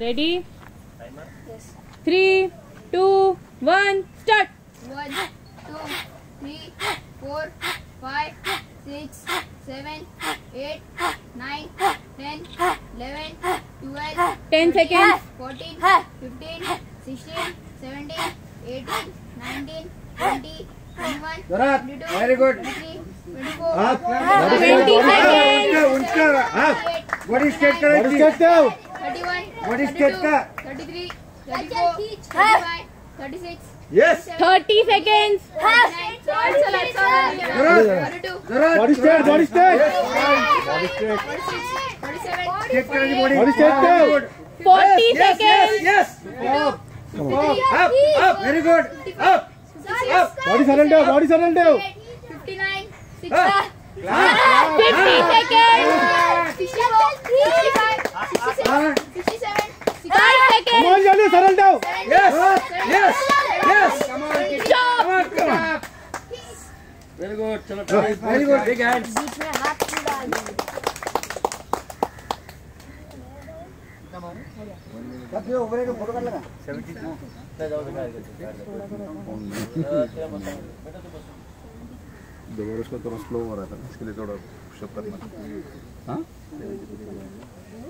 Ready? Timer? Yes. 3, 2, 1, start. 1, 2, 3, 4, 5, 6, 7, 8, 9, 10, 11, 12, 10 seconds. 14, 15, 16, 17, 18, 19, 20, 21. Very good. 24. What is that? What is that? 33, 34, 35, 36. Yes. 30 seconds. What is that? 40 seconds. Yes. Up. Very good. Up. Body surrender. 59. 60 seconds. 5 seconds. Come on, Janu, surrender. Yes. Come on. Very good. Very good. Big hands. उसको थोड़ा slow हो रहा था, इसके लिए थोड़ा pushup करना।